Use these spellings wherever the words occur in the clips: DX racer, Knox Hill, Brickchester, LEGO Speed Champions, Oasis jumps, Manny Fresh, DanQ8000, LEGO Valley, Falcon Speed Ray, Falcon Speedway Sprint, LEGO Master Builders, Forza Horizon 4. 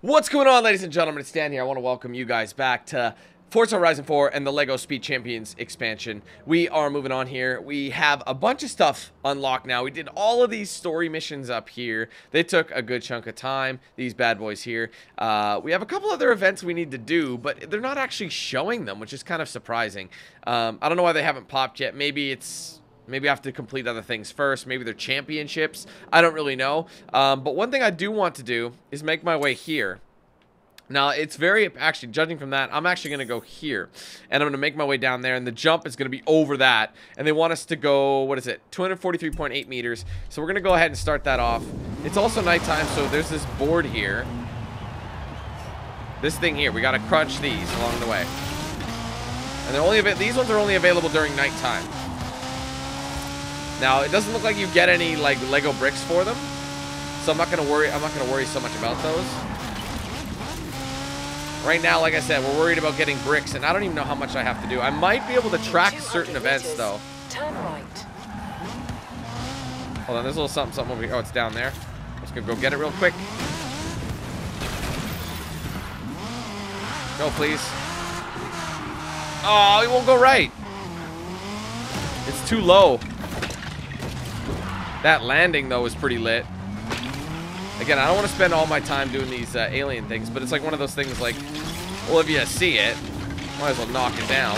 What's going on, ladies and gentlemen? It's Dan here. I want to welcome you guys back to Forza Horizon 4 and the LEGO Speed Champions expansion. We are moving on here. We have a bunch of stuff unlocked now. We did all of these story missions up here. They took a good chunk of time, these bad boys here. We have a couple other events we need to do, but they're not actually showing them, which is kind of surprising. I don't know why they haven't popped yet. Maybe I have to complete other things first. Maybe they're championships. I don't really know. But one thing I do want to do is make my way here. Now, it's very, actually, judging from that, I'm actually going to go here. And I'm going to make my way down there. And the jump is going to be over that. And they want us to go, what is it, 243.8 meters. So we're going to go ahead and start that off. It's also nighttime, so there's this board here. This thing here. We got to crunch these along the way. And they're only these ones are only available during nighttime. Now, it doesn't look like you get any, like, Lego bricks for them. So I'm not going to worry so much about those. Right now, like I said, we're worried about getting bricks, and I don't even know how much I have to do. I might be able to track certain events, though. Turn right. Hold on, there's a little something over here. Oh, it's down there. I'm just going to go get it real quick. Go, please. Oh, it won't go right. It's too low. That landing, though, is pretty lit. Again, I don't want to spend all my time doing these alien things, but it's like one of those things like, well, if you see it, might as well knock it down.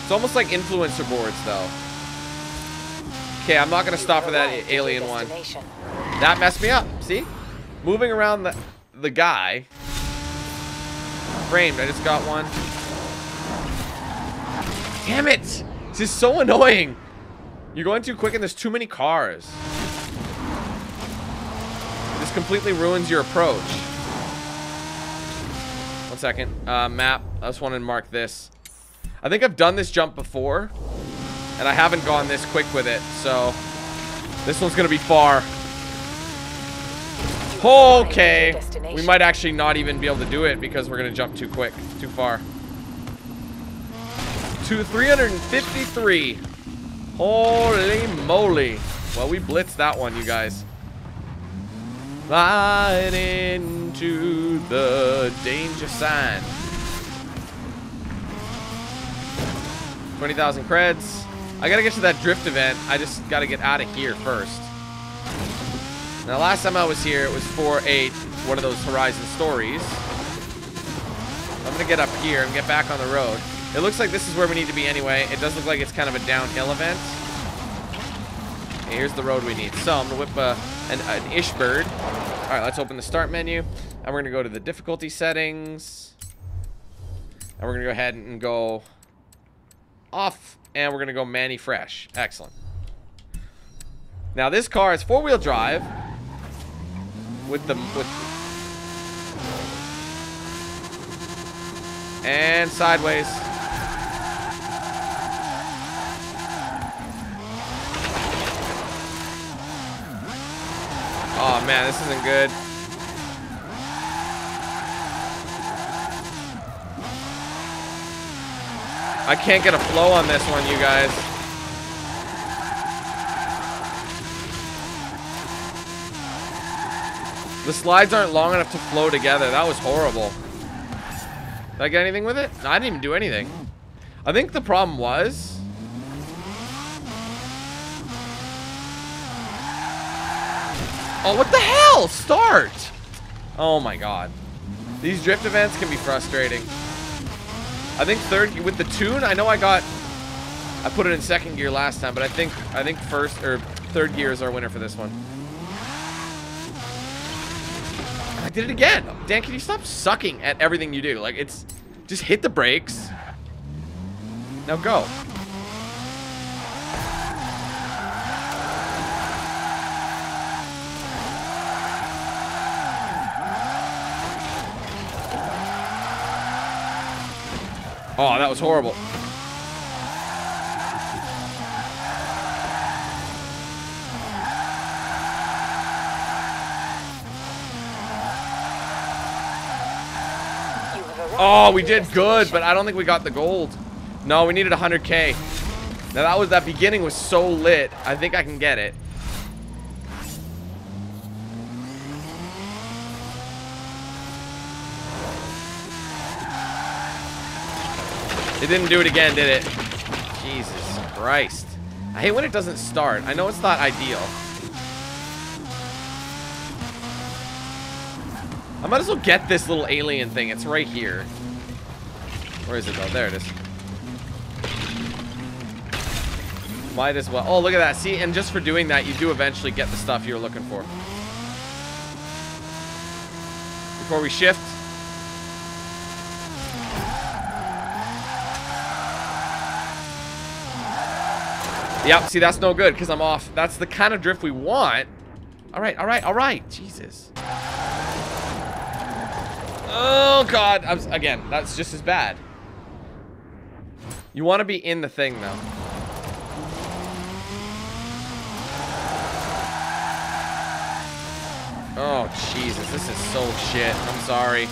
It's almost like influencer boards, though. Okay, I'm not going to stop for that alien one. That messed me up. See? Moving around the guy. Framed. I just got one. Damn it! This is so annoying. You're going too quick and there's too many cars. This completely ruins your approach. One second. Map. I just wanted to mark this. I think I've done this jump before. And I haven't gone this quick with it. So this one's going to be far. Okay. We might actually not even be able to do it because we're going to jump too quick. Too far. To 353. Holy moly. Well, we blitzed that one, you guys. Right into the danger sign. 20,000 creds. I gotta get to that drift event. I just gotta get out of here first. Now, last time I was here, it was for one of those Horizon stories. I'm gonna get up here and get back on the road. It looks like this is where we need to be anyway. It does look like it's kind of a downhill event. Okay, here's the road we need. So I'm going to whip an ish bird. All right, let's open the start menu. And we're going to go to the difficulty settings. And we're going to go ahead and go off. And we're going to go Manny Fresh. Excellent. Now this car is four-wheel drive. And sideways. Oh man, this isn't good. I can't get a flow on this one, you guys. The slides aren't long enough to flow together. That was horrible. Did I get anything with it? No, I didn't even do anything. I think the problem was... Oh, what the hell? Start! Oh my god. These drift events can be frustrating. I think third with the tune, I know I put it in second gear last time, but I think first or third gear is our winner for this one. I did it again. Dan, can you stop sucking at everything you do? Like, it's just hit the brakes. Now go. Oh, that was horrible. Oh, we did good, but I don't think we got the gold. No, we needed 100K. Now that beginning was so lit. I think I can get it. It didn't do it again, did it? Jesus Christ. I hate when it doesn't start. I know it's not ideal. I might as well get this little alien thing. It's right here. Where is it though? There it is. Might as well. Oh, look at that. See, and just for doing that, you do eventually get the stuff you're looking for. Before we shift. Yep, see, that's no good because I'm off. That's the kind of drift we want. All right, all right, all right. Jesus. Oh, God. Again, that's just as bad. You want to be in the thing, though. Oh, Jesus, this is so shit. I'm sorry.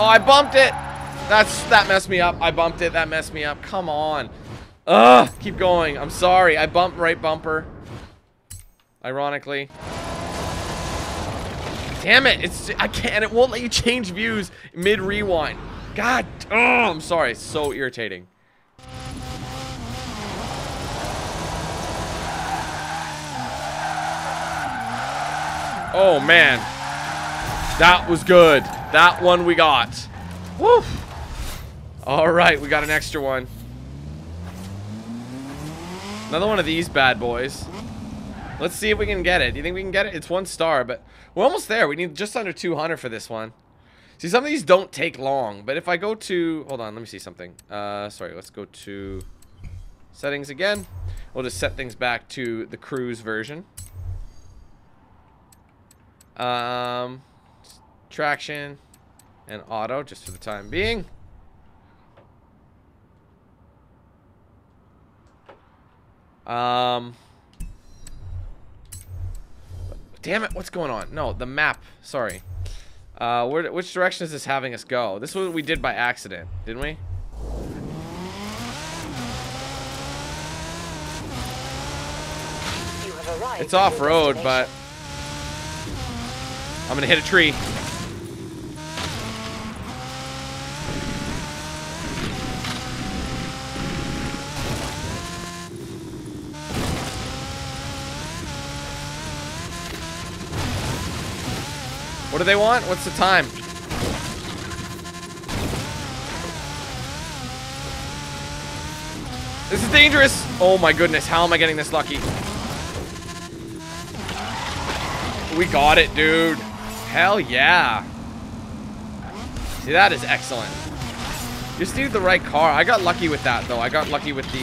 Oh, I bumped it. That messed me up. I bumped it. That messed me up. Come on. Ugh, keep going. I'm sorry. I bumped right bumper. Ironically. Damn it. It won't let you change views mid-rewind. God, oh, I'm sorry. It's so irritating. Oh, man. That was good. That one we got. Woo. All right, we got an extra one. Another one of these bad boys. Let's see if we can get it. Do you think we can get it? It's 1 star, but we're almost there. We need just under 200 for this one. See, some of these don't take long, but if I go to... Hold on, let me see something. Sorry, let's go to settings again. We'll just set things back to the cruise version. Traction and auto, just for the time being. Damn it, what's going on? No, the map, sorry. Which direction is this having us go? This one we did by accident, didn't we? You have arrived. It's off-road, but I'm gonna hit a tree. What do they want? What's the time? This is dangerous! Oh my goodness, how am I getting this lucky? We got it, dude. Hell yeah. See, that is excellent. Just need the right car. I got lucky with that, though. I got lucky with the...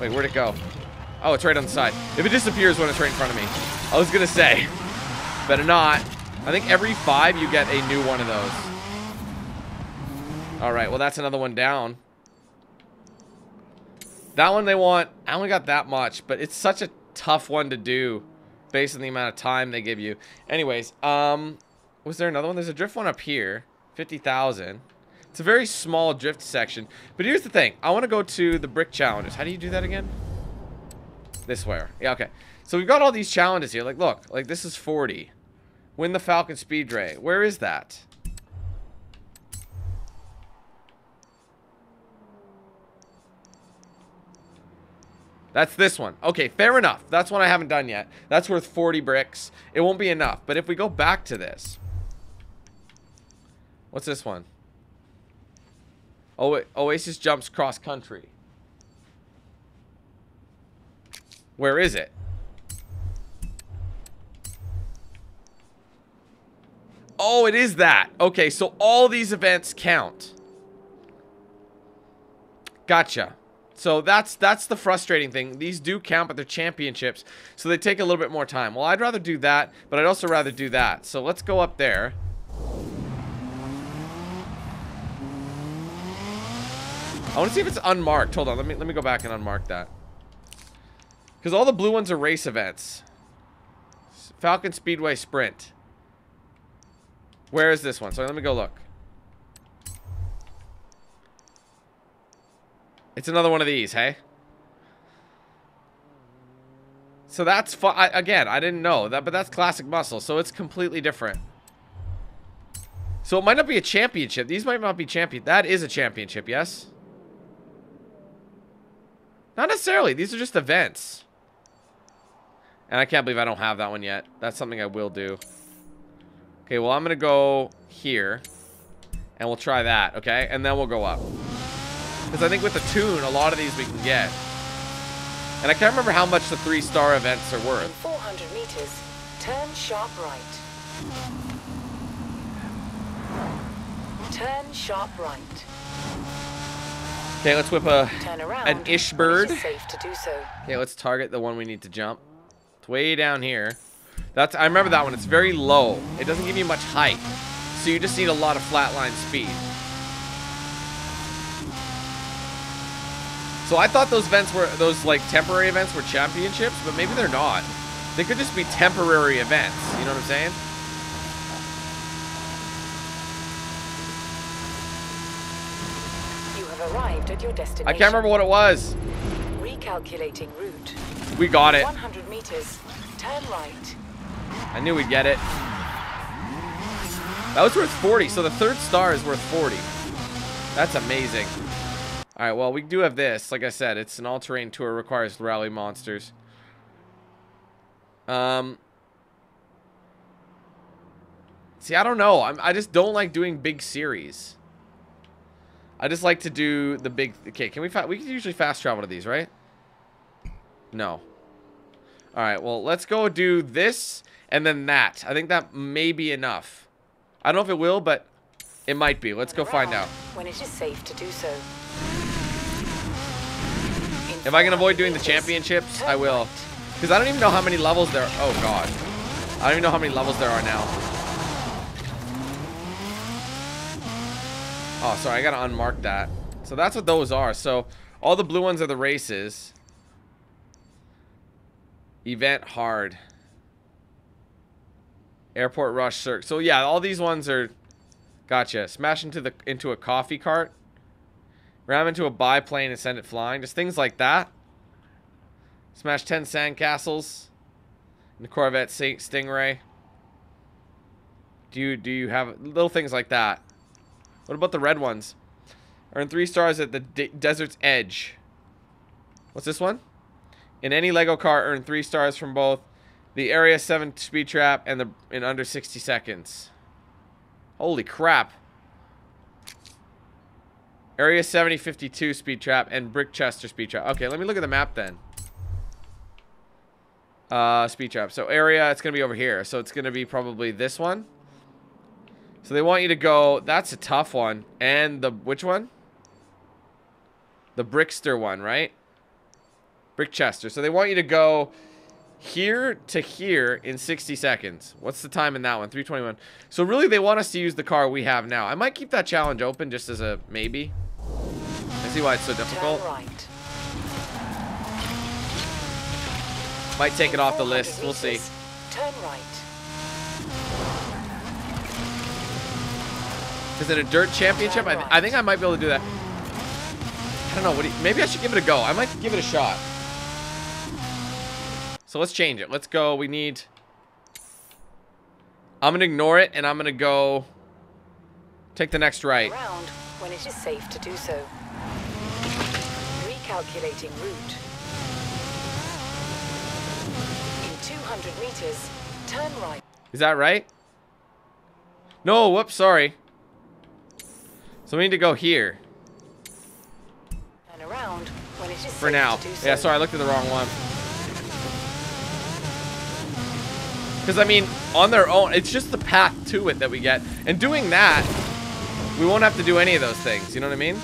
Wait, where'd it go? Oh, it's right on the side. If it disappears when it's right in front of me. I was gonna say. Better not. I think every 5 you get a new one of those. All right, well, that's another one down. That one they want, I only got that much, but it's such a tough one to do based on the amount of time they give you. Anyways, was there another one? There's a drift one up here, 50,000. It's a very small drift section, but here's the thing. I want to go to the brick challenges. How do you do that again? This way. Yeah, okay. So we've got all these challenges here. Like, look, like this is 40. Win the Falcon Speed Ray. Where is that? That's this one. Okay, fair enough. That's one I haven't done yet. That's worth 40 bricks. It won't be enough. But if we go back to this. What's this one? Oh, Oasis Jumps Cross Country. Where is it? Oh, it is that. Okay, so all these events count. Gotcha. So that's the frustrating thing. These do count, but they're championships, so they take a little bit more time. Well, I'd rather do that, but I'd also rather do that. So let's go up there. I want to see if it's unmarked. Hold on, let me go back and unmark that. Because all the blue ones are race events. Falcon Speedway Sprint. Where is this one? So let me go look. It's another one of these, hey? So that's fun. Again, I didn't know that, but that's classic muscle, so it's completely different. So it might not be a championship. These might not be champion. That is a championship, yes? Not necessarily. These are just events. And I can't believe I don't have that one yet. That's something I will do. Okay, well, I'm going to go here. And we'll try that, okay? And then we'll go up. Because I think with the tune, a lot of these we can get. And I can't remember how much the 3-star events are worth. In 400 meters, turn sharp right. Turn sharp right. Okay, let's whip an ish bird. Safe to do so. Okay, let's target the one we need to jump. It's way down here. That's, I remember that one. It's very low. It doesn't give you much height. So you just need a lot of flatline speed. So I thought those events were, those like temporary events were championships, but maybe they're not. They could just be temporary events. You know what I'm saying? Arrived at your destination. I can't remember what it was. Recalculating route. We got it. 100 meters. Turn right. I knew we'd get it. That was worth 40, so the 3rd star is worth 40. That's amazing. All right, well, we do have this. Like I said, it's an all-terrain tour, requires rally monsters. See, I don't know. I just don't like doing big series. I just like to do the big... Okay, can we can usually fast travel to these, right? No. Alright, well, let's go do this and then that. I think that may be enough. I don't know if it will, but it might be. Let's go find out. When it is safe to do so. If I can avoid doing the championships, I will. Because I don't even know how many levels there are. Oh, God. I don't even know how many levels there are now. Oh, sorry, I gotta unmark that. So that's what those are. So all the blue ones are the races. Event hard. Airport rush circ. So yeah, all these ones are... Gotcha. Smash into a coffee cart. Ram into a biplane and send it flying. Just things like that. Smash 10 sandcastles. And the Corvette Stingray. Do you have... Little things like that. What about the red ones? Earn 3 stars at the desert's edge. What's this one? In any LEGO car, earn 3 stars from both the Area 7 speed trap and in under 60 seconds. Holy crap. Area 7052 speed trap and Brickchester speed trap. Okay, let me look at the map then. Speed trap. So area, it's going to be over here. So it's going to be probably this one. So they want you to go, that's a tough one. And the, which one? The Brickster one, right? Brickchester. So they want you to go here to here in 60 seconds. What's the time in that one? 3:21. So really they want us to use the car we have now. I might keep that challenge open just as a maybe. I see why it's so difficult. Might take it off the list. We'll see. Turn right. Is it a dirt championship? I think I might be able to do that. I don't know. Maybe I should give it a go. I might give it a shot. So let's change it. Let's go. We need... I'm going to ignore it, and I'm going to go... Take the next right. Around when it is safe to do so. Recalculating route. In 200 meters, turn right. Is that right? No, whoops, sorry. So we need to go here. And around when it is for now. To do so. Yeah, sorry, I looked at the wrong one. Because, I mean, on their own, it's just the path to it that we get. And doing that, we won't have to do any of those things. You know what I mean?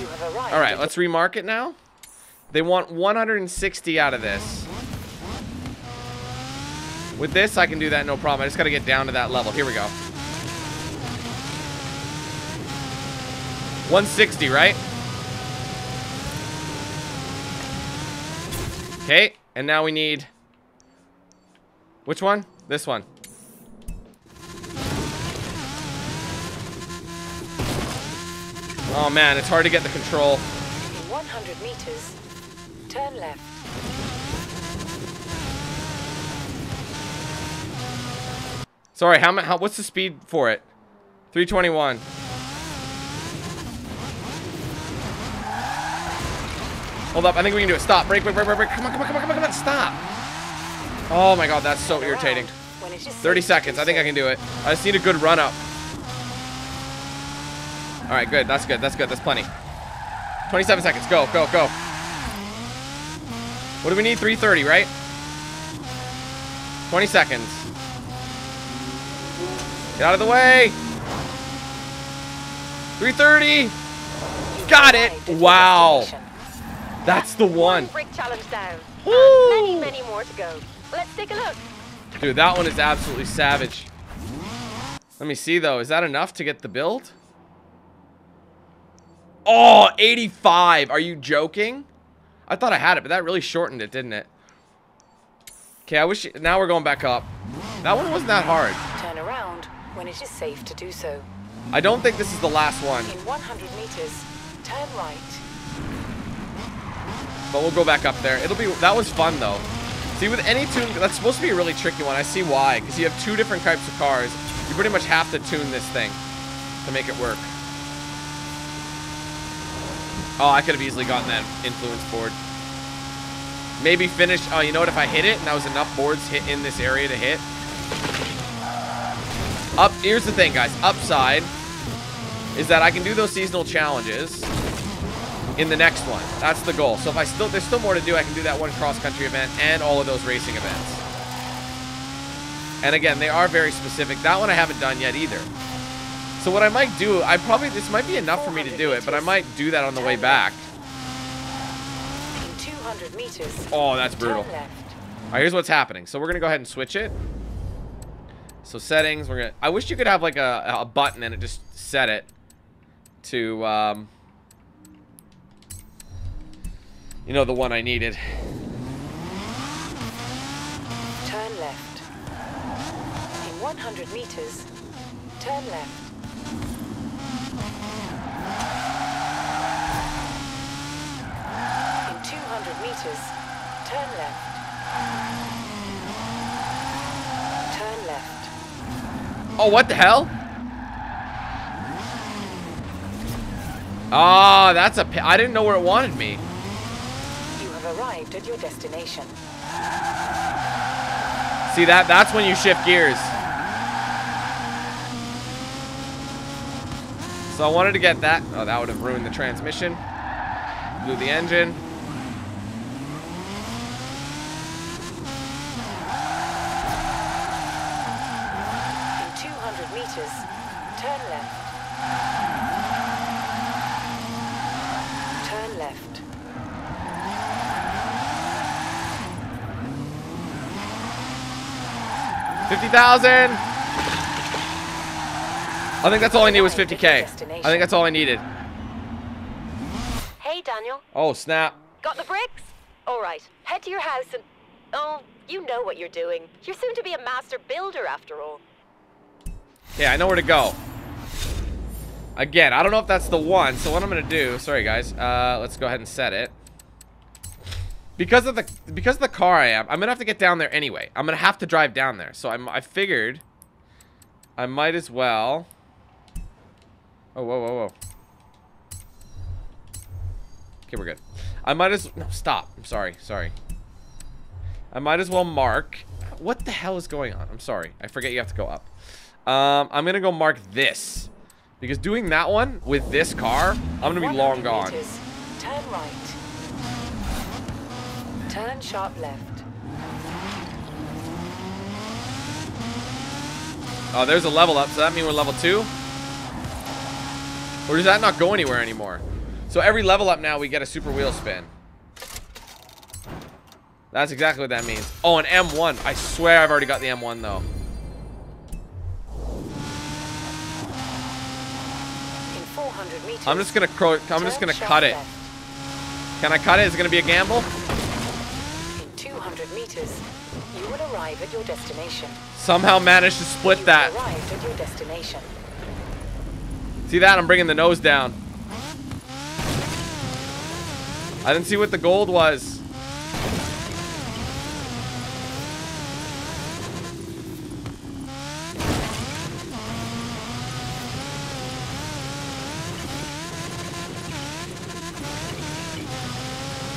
You have arrived. All right, let's remark it now. They want 160 out of this. With this, I can do that no problem. I just got to get down to that level. Here we go. 160, right? Okay, and now we need... Which one? This one. Oh man, it's hard to get the control. 100 meters, turn left. Sorry, how what's the speed for it? 321. Hold up, I think we can do it. Stop, brake, brake, brake, brake, brake. Come on, come on, come on, come on, come on, stop. Oh my god, that's so irritating. 30 seconds, I think I can do it. I just need a good run up. All right, good, that's good, that's good, that's plenty. 27 seconds, go, go, go. What do we need? 330, right? 20 seconds. Get out of the way. 330. Got it. Wow. That's the one. Brick challenge down. Many, many more to go. Let's take a look. Dude, that one is absolutely savage. Let me see though. Is that enough to get the build? Oh, 85. Are you joking? I thought I had it, but that really shortened it, didn't it? Okay, I wish. Now we're going back up. That one wasn't that hard. Turn around when it is safe to do so. I don't think this is the last one. In 100 meters, turn right. But we'll go back up there. It'll be. That was fun though. See, with any tune, that's supposed to be a really tricky one. I see why, because you have two different types of cars. You pretty much have to tune this thing to make it work. Oh, I could have easily gotten that influence board. Maybe finish. Oh, you know what? If I hit it, and that was enough boards hit in this area to hit. Up. Here's the thing, guys. Upside is that I can do those seasonal challenges in the next one. That's the goal. So if I still, there's still more to do. I can do that one cross-country event and all of those racing events. And again, they are very specific. That one I haven't done yet either. So what I might do, I probably, this might be enough for me to do it, but I might do that on the way back. In 200 meters, oh, that's brutal. All right, here's what's happening. So we're going to go ahead and switch it. So settings, we're going to, I wish you could have like a button and it just set it to, you know, the one I needed. Turn left. In 100 meters, turn left. In 200 meters, turn left. Turn left. Oh, what the hell? Ah, oh, that's a... I didn't know where it wanted me. You have arrived at your destination. See, that's when you shift gears. So I wanted to get that. Oh, that would have ruined the transmission. Blew the engine. In 200 meters, turn left. Turn left. $50,000. I think that's all I needed was 50K. I think that's all I needed. Hey, Daniel. Oh, snap. Got the bricks? All right. Head to your house and... Oh, you know what you're doing. You're soon to be a master builder after all. Yeah, I know where to go. Again, I don't know if that's the one. So what I'm going to do... Sorry, guys. Let's go ahead and set it. Because of the car I am, I'm going to have to get down there anyway. I'm going to have to drive down there. So I figured I might as well... Oh, whoa, whoa, whoa. Okay, we're good. I might as... No, stop. I'm sorry. Sorry. I might as well mark... What the hell is going on? I'm sorry. I forget you have to go up. I'm going to go mark this. Because doing that one with this car, I'm going to be long gone. Turn right. Turn sharp left. Oh, there's a level up. So that means we're level 2? Or does that not go anywhere anymore? So every level up now we get a super wheel spin. That's exactly what that means. Oh, an M1. I swear I've already got the M1 though. In 400 meters, I'm just gonna cut it. Can I cut it? Is it gonna be a gamble? In 200 meters, you will arrive at your destination. Somehow managed to split that. You arrived at your destination. See that? I'm bringing the nose down. I didn't see what the gold was.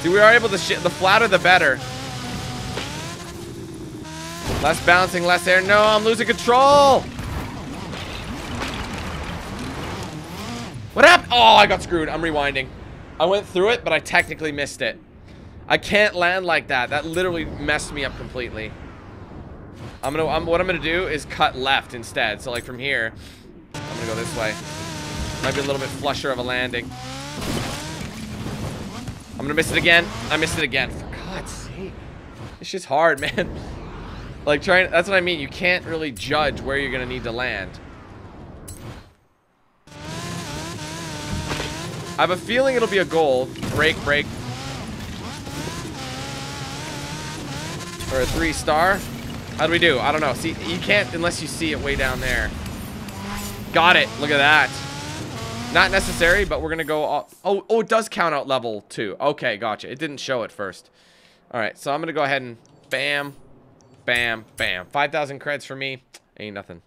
See, we are able to shit. The flatter, the better. Less bouncing, less air. No, I'm losing control. What happened? Oh, I got screwed. I'm rewinding. I went through it, but I technically missed it. I can't land like that. That literally messed me up completely. What I'm gonna do is cut left instead. So like from here, I'm gonna go this way. Might be a little bit flusher of a landing. I'm gonna miss it again. I missed it again. For God's sake. This shit's hard, man. Like trying, that's what I mean. You can't really judge where you're gonna need to land. I have a feeling it'll be a gold. Break. Or a 3-star. How do we do? I don't know. See, you can't unless you see it way down there. Got it. Look at that. Not necessary, but we're gonna go off. Oh, it does count out level 2. Okay, gotcha. It didn't show it first. All right, so I'm gonna go ahead and bam, bam, bam. 5,000 creds for me. Ain't nothing.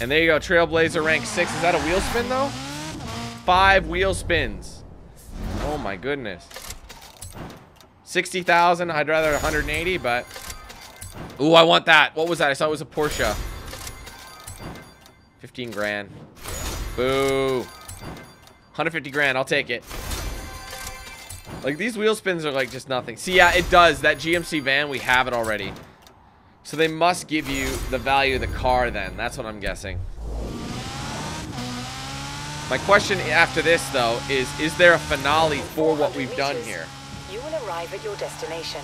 And there you go, Trailblazer rank 6. Is that a wheel spin though? 5 wheel spins. Oh my goodness. 60,000. I'd rather 180, but ooh, I want that. What was that? I saw it was a Porsche. 15 grand. Boo. 150 grand. I'll take it. Like these wheel spins are like just nothing. See, yeah, it does. That GMC van, we have it already. So they must give you the value of the car then. That's what I'm guessing. My question after this though is there a finale for what we've done here? You will arrive at your destination.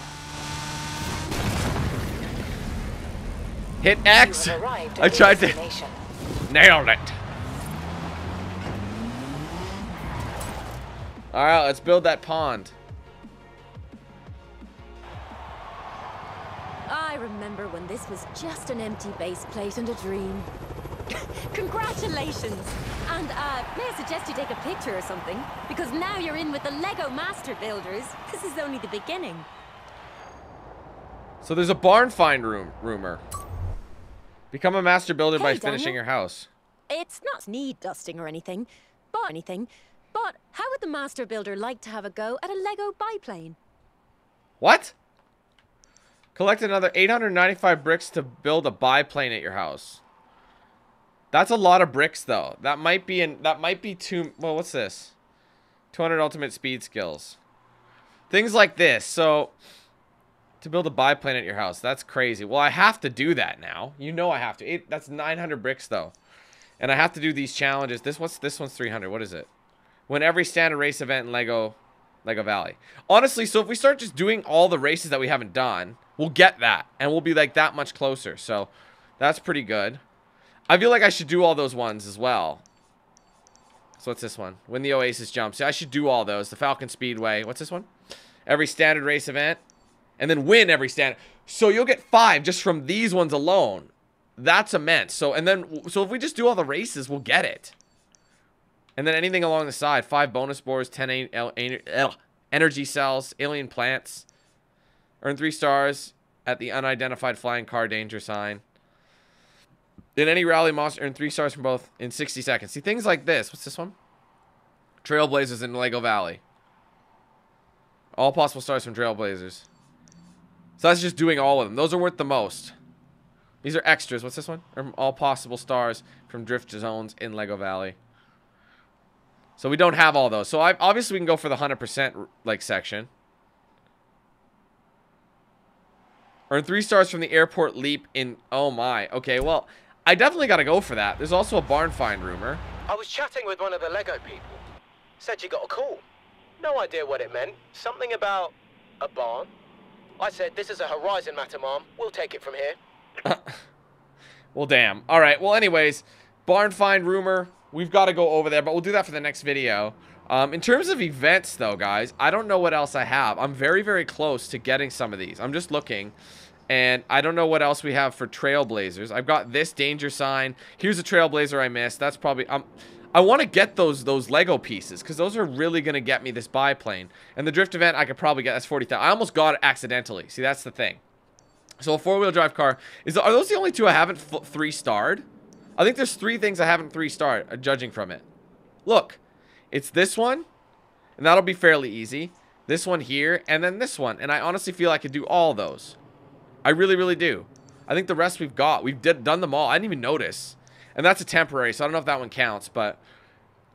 Hit X. I tried to. Nailed it. All right, let's build that pond. I remember when this was just an empty base plate and a dream. Congratulations! And may I suggest you take a picture or something? Because now you're in with the LEGO Master Builders. This is only the beginning. So there's a barn find rumor. Become a master builder by finishing your house. It's not need dusting or anything, but how would the Master Builder like to have a go at a LEGO biplane? What? Collect another 895 bricks to build a biplane at your house. That's a lot of bricks, though. That might be too. Well, what's this? 200 ultimate speed skills. Things like this. So, to build a biplane at your house, that's crazy. Well, I have to do that now. You know, I have to. That's 900 bricks, though, and I have to do these challenges. This one's 300. What is it? Win every standard race event in LEGO Valley. Honestly, so if we start just doing all the races that we haven't done, we'll get that, and we'll be like that much closer. So, that's pretty good. I feel like I should do all those ones as well. So what's this one? Win the Oasis jumps. Yeah, I should do all those. The Falcon Speedway. What's this one? Every standard race event. And then win every standard. So you'll get 5 just from these ones alone. That's immense. So if we just do all the races, we'll get it. And then anything along the side. 5 bonus boars, 10 energy cells, alien plants. Earn 3 stars at the unidentified flying car danger sign. In any rally, monster earn 3 stars from both in 60 seconds. See, things like this. What's this one? Trailblazers in LEGO Valley. All possible stars from Trailblazers. So that's just doing all of them. Those are worth the most. These are extras. What's this one? All possible stars from Drift Zones in LEGO Valley. So we don't have all those. So obviously we can go for the 100% like section. Earn 3 stars from the airport leap in... Oh my. Okay, well... I definitely gotta go for that. There's also a barn find rumor. I was chatting with one of the LEGO people. Said you got a call. No idea what it meant. Something about a barn. I said, this is a Horizon matter, Mom. We'll take it from here. Well, damn. All right. Well, anyways, barn find rumor. We've got to go over there, but we'll do that for the next video. In terms of events, though, guys, I don't know what else I have. I'm very, very close to getting some of these. I'm just looking. And I don't know what else we have for trailblazers. I've got this danger sign. Here's a trailblazer I missed. That's probably... I want to get those Lego pieces, because those are really going to get me this biplane. And the drift event, I could probably get... That's 40,000. I almost got it accidentally. See, that's the thing. So a four-wheel drive car. Are those the only two I haven't three-starred? I think there's three things I haven't three-starred, judging from it. Look. It's this one. And that'll be fairly easy. This one here. And then this one. And I honestly feel I could do all those. I really, really do. I think the rest we've got. We've done them all. I didn't even notice. And that's a temporary, so I don't know if that one counts, but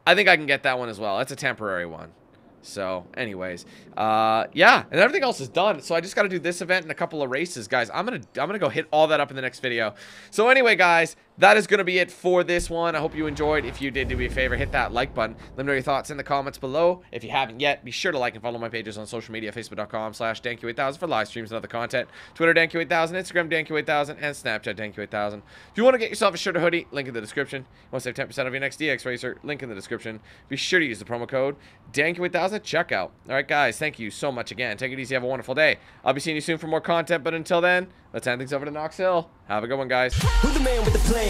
I think I can get that one as well. That's a temporary one. So, anyways. Yeah, and everything else is done. So I just got to do this event and a couple of races, guys. I'm going to go hit all that up in the next video. So anyway, guys, that is going to be it for this one. I hope you enjoyed. If you did, do me a favor, hit that like button. Let me know your thoughts in the comments below. If you haven't yet, be sure to like and follow my pages on social media, facebook.com/DanQ8000 for live streams and other content. Twitter, DanQ8000, Instagram, DanQ8000, and Snapchat, DanQ8000. If you want to get yourself a shirt or hoodie, link in the description. If you want to save 10% of your next DX racer, link in the description. Be sure to use the promo code DanQ8000 at checkout. All right, guys, thank you so much again. Take it easy. Have a wonderful day. I'll be seeing you soon for more content, but until then, let's hand things over to Knox Hill. Have a good one, guys. Who the man with the plan?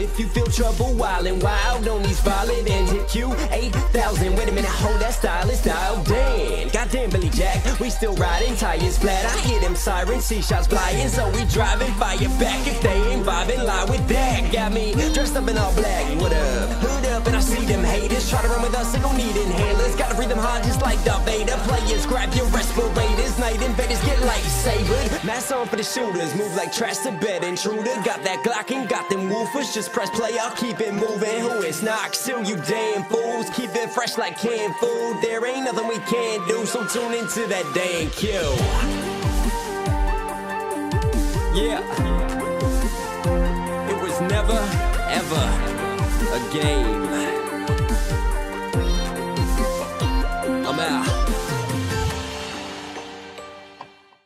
If you feel trouble wildin' wild on these violent ends, hit Q8000. Wait a minute, hold that style, it's dialed in. Goddamn Billy Jack, we still riding tires flat. I hear them sirens, see shots flying, so we driving fire back. If they ain't vibing, lie with that. Got me dressed up in all black. What up? Hood up, and I see them haters try to run with us, they gon' need inhalers. Gotta breathe them hard just like the Vader. Players, grab your respirators. Night invaders get lightsabered. Mask on for the shooters, move like trash to bed intruder. Got that Glock and got them woofers. Just press play, I'll keep it moving. Who is Knox Hill, you damn fools? Keep it fresh like canned food. There ain't nothing we can do, so tune into that DanQ. Yeah, it was never, ever a game.